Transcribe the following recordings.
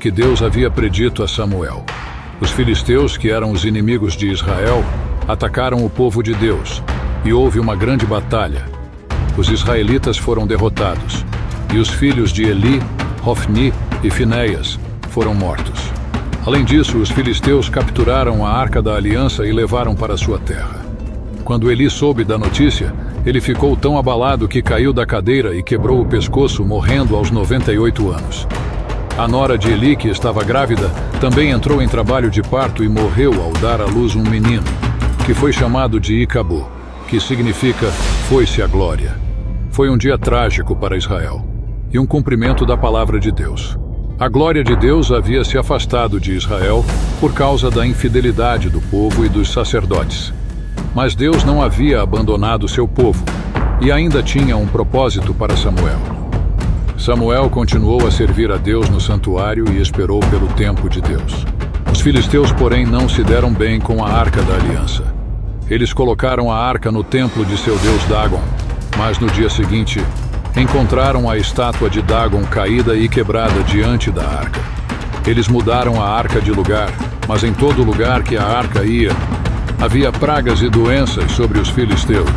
que Deus havia predito a Samuel. Os filisteus, que eram os inimigos de Israel, atacaram o povo de Deus, e houve uma grande batalha. Os israelitas foram derrotados, e os filhos de Eli, Hofni e Finéias foram mortos. Além disso, os filisteus capturaram a Arca da Aliança e levaram para sua terra. Quando Eli soube da notícia, ele ficou tão abalado que caiu da cadeira e quebrou o pescoço, morrendo aos 98 anos. A nora de Eli, que estava grávida, também entrou em trabalho de parto e morreu ao dar à luz um menino, que foi chamado de Icabo, que significa "foi-se a glória". Foi um dia trágico para Israel, e um cumprimento da palavra de Deus. A glória de Deus havia se afastado de Israel por causa da infidelidade do povo e dos sacerdotes. Mas Deus não havia abandonado seu povo e ainda tinha um propósito para Samuel. Samuel continuou a servir a Deus no santuário e esperou pelo tempo de Deus. Os filisteus, porém, não se deram bem com a Arca da Aliança. Eles colocaram a arca no templo de seu deus Dagon, mas no dia seguinte encontraram a estátua de Dagon caída e quebrada diante da arca. Eles mudaram a arca de lugar, mas em todo lugar que a arca ia, havia pragas e doenças sobre os filisteus.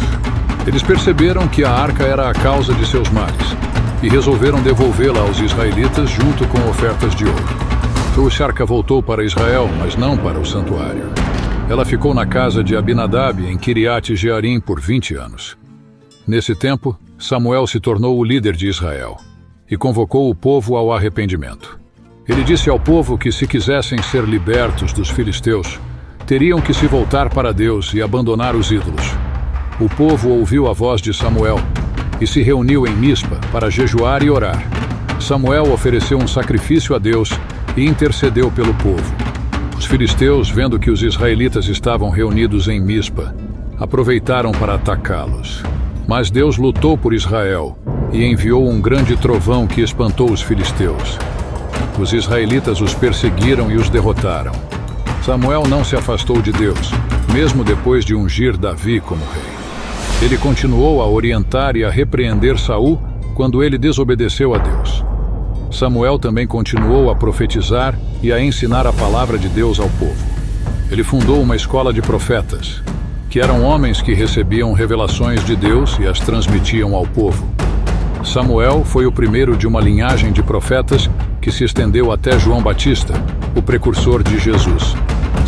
Eles perceberam que a arca era a causa de seus males e resolveram devolvê-la aos israelitas junto com ofertas de ouro. Sua arca voltou para Israel, mas não para o santuário. Ela ficou na casa de Abinadab, em Kiriath-Jearim, por 20 anos. Nesse tempo, Samuel se tornou o líder de Israel e convocou o povo ao arrependimento. Ele disse ao povo que, se quisessem ser libertos dos filisteus, teriam que se voltar para Deus e abandonar os ídolos. O povo ouviu a voz de Samuel e se reuniu em Mizpa para jejuar e orar. Samuel ofereceu um sacrifício a Deus e intercedeu pelo povo. Os filisteus, vendo que os israelitas estavam reunidos em Mizpa, aproveitaram para atacá-los. Mas Deus lutou por Israel e enviou um grande trovão que espantou os filisteus. Os israelitas os perseguiram e os derrotaram. Samuel não se afastou de Deus, mesmo depois de ungir Davi como rei. Ele continuou a orientar e a repreender Saúl quando ele desobedeceu a Deus. Samuel também continuou a profetizar e a ensinar a palavra de Deus ao povo. Ele fundou uma escola de profetas, que eram homens que recebiam revelações de Deus e as transmitiam ao povo. Samuel foi o primeiro de uma linhagem de profetas que se estendeu até João Batista, o precursor de Jesus.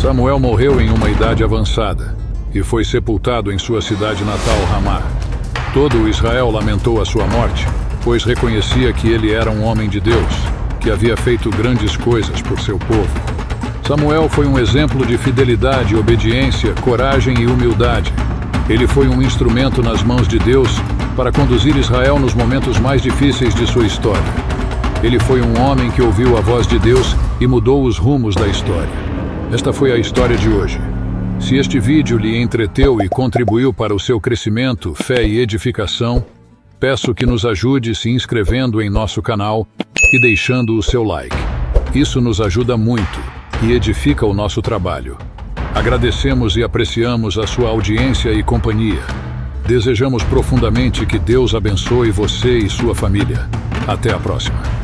Samuel morreu em uma idade avançada e foi sepultado em sua cidade natal, Ramá. Todo o Israel lamentou a sua morte, pois reconhecia que ele era um homem de Deus, que havia feito grandes coisas por seu povo. Samuel foi um exemplo de fidelidade, obediência, coragem e humildade. Ele foi um instrumento nas mãos de Deus para conduzir Israel nos momentos mais difíceis de sua história. Ele foi um homem que ouviu a voz de Deus e mudou os rumos da história. Esta foi a história de hoje. Se este vídeo lhe entreteu e contribuiu para o seu crescimento, fé e edificação, peço que nos ajude se inscrevendo em nosso canal e deixando o seu like. Isso nos ajuda muito e edifica o nosso trabalho. Agradecemos e apreciamos a sua audiência e companhia. Desejamos profundamente que Deus abençoe você e sua família. Até a próxima.